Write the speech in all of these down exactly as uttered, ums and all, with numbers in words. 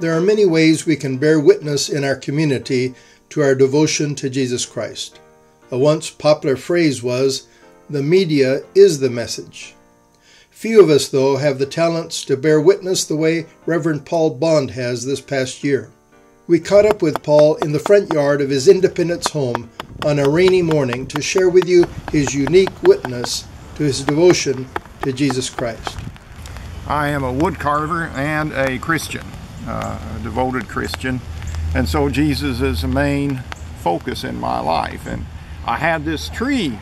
There are many ways we can bear witness in our community to our devotion to Jesus Christ. A once popular phrase was, "The media is the message." Few of us, though, have the talents to bear witness the way Reverend Paul Bond has this past year. We caught up with Paul in the front yard of his Independence home on a rainy morning to share with you his unique witness to his devotion to Jesus Christ. I am a wood carver and a Christian, uh, a devoted Christian, and so Jesus is the main focus in my life. And I had this tree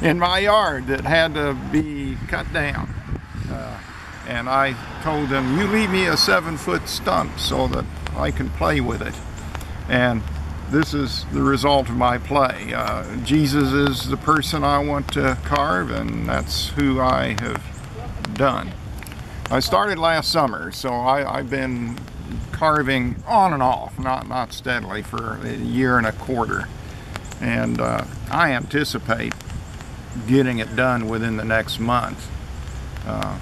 in my yard that had to be cut down, uh, and I told them, "You leave me a seven-foot stump so that I can play with it." And this is the result of my play. Uh, Jesus is the person I want to carve, and that's who I have done. I started last summer, so I, I've been carving on and off, not, not steadily, for a year and a quarter. And uh, I anticipate getting it done within the next month. Uh,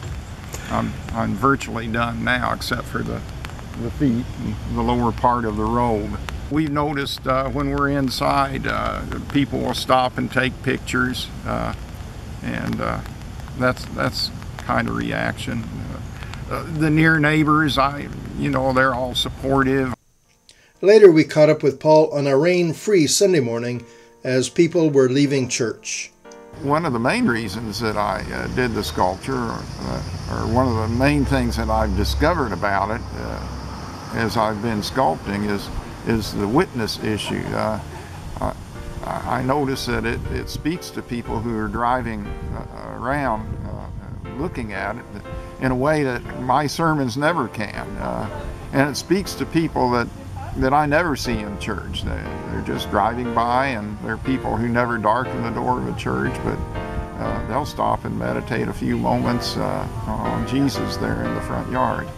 I'm, I'm virtually done now, except for the the feet and the lower part of the robe. We've noticed uh, when we're inside, uh, people will stop and take pictures, uh, and uh, that's that's kind of reaction. Uh, uh, the near neighbors, I you know, they're all supportive. Later, we caught up with Paul on a rain-free Sunday morning as people were leaving church. One of the main reasons that I uh, did the sculpture, or, uh, or one of the main things that I've discovered about it, uh, as I've been sculpting, is is the witness issue. Uh, I, I notice that it, it speaks to people who are driving uh, around uh, looking at it in a way that my sermons never can. Uh, and it speaks to people that, that I never see in church. They, they're just driving by, and they're people who never darken the door of a church, but uh, they'll stop and meditate a few moments uh, on Jesus there in the front yard.